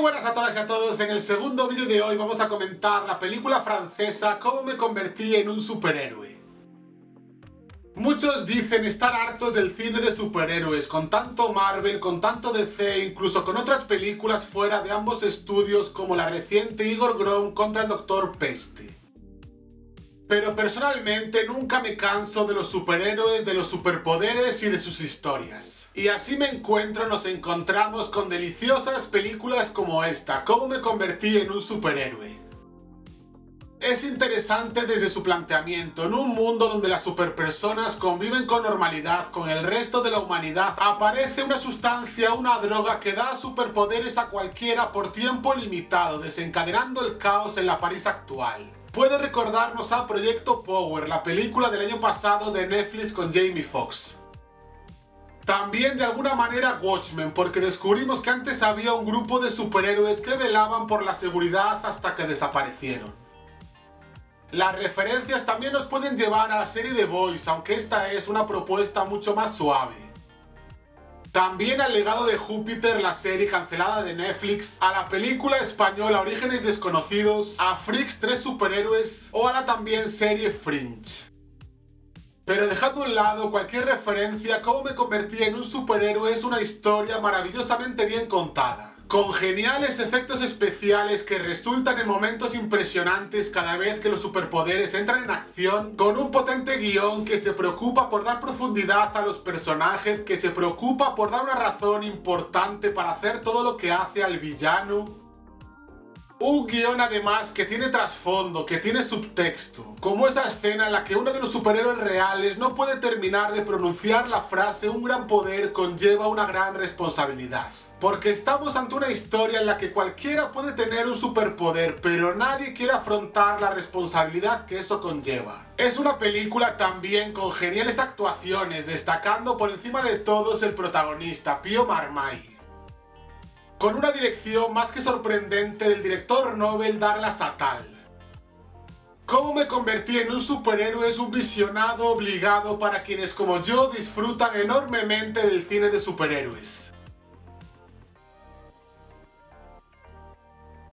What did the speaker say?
Muy buenas a todas y a todos. En el segundo vídeo de hoy vamos a comentar la película francesa Cómo me convertí en un superhéroe. Muchos dicen estar hartos del cine de superhéroes, con tanto Marvel, con tanto DC, incluso con otras películas fuera de ambos estudios como la reciente Igor Grom contra el Dr. Peste. Pero personalmente nunca me canso de los superhéroes, de los superpoderes y de sus historias. Y así nos encontramos con deliciosas películas como esta, Cómo me convertí en un superhéroe. Es interesante desde su planteamiento, en un mundo donde las superpersonas conviven con normalidad con el resto de la humanidad, aparece una sustancia, una droga que da superpoderes a cualquiera por tiempo limitado, desencadenando el caos en la París actual. Puede recordarnos a Proyecto Power, la película del año pasado de Netflix con Jamie Foxx. También de alguna manera Watchmen, porque descubrimos que antes había un grupo de superhéroes que velaban por la seguridad hasta que desaparecieron. Las referencias también nos pueden llevar a la serie The Boys, aunque esta es una propuesta mucho más suave. También al legado de Júpiter, la serie cancelada de Netflix, a la película española Orígenes Desconocidos, a Freaks 3 Superhéroes o a la también serie Fringe. Pero dejando a un lado cualquier referencia, Cómo me convertí en un superhéroe es una historia maravillosamente bien contada, con geniales efectos especiales que resultan en momentos impresionantes cada vez que los superpoderes entran en acción, con un potente guión que se preocupa por dar profundidad a los personajes, que se preocupa por dar una razón importante para hacer todo lo que hace al villano. Un guión además que tiene trasfondo, que tiene subtexto, como esa escena en la que uno de los superhéroes reales no puede terminar de pronunciar la frase "un gran poder conlleva una gran responsabilidad". Porque estamos ante una historia en la que cualquiera puede tener un superpoder, pero nadie quiere afrontar la responsabilidad que eso conlleva. Es una película también con geniales actuaciones, destacando por encima de todos el protagonista, Pio Marmai. Con una dirección más que sorprendente del director novel Douglas Attal. Cómo me convertí en un superhéroe es un visionado obligado para quienes como yo disfrutan enormemente del cine de superhéroes.